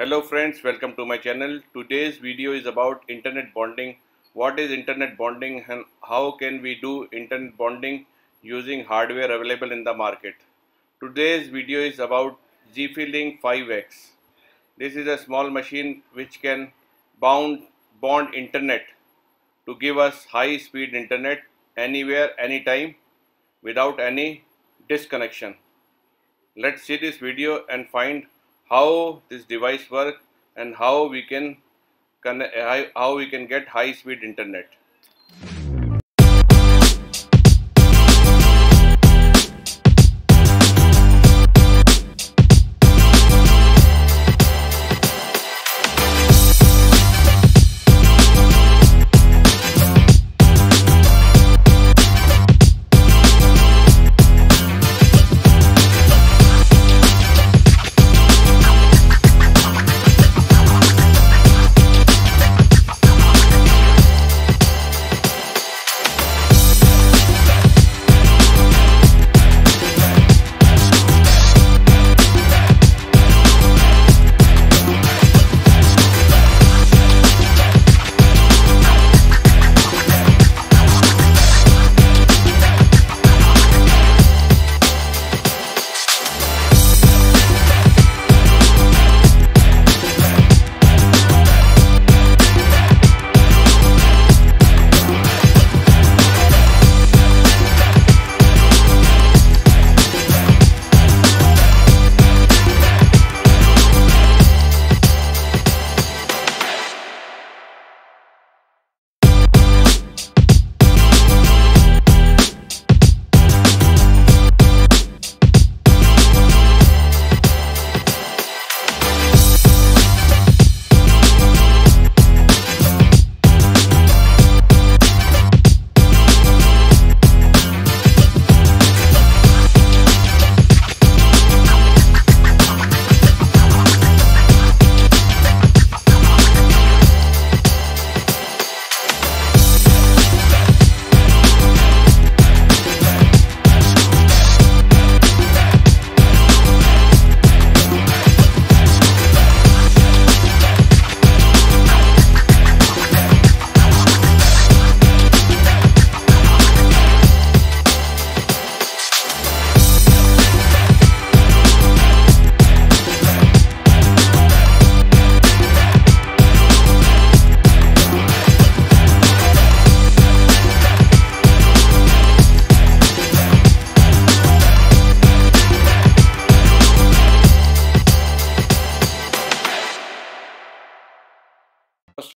Hello friends, welcome to my channel. Today's video is about internet bonding. What is internet bonding and how can we do internet bonding using hardware available in the market? Today's video is about ZifiLink 5x. This is a small machine which can bond internet to give us high speed internet anywhere, anytime without any disconnection. Let's see this video and find how this device works and how we can get high speed internet.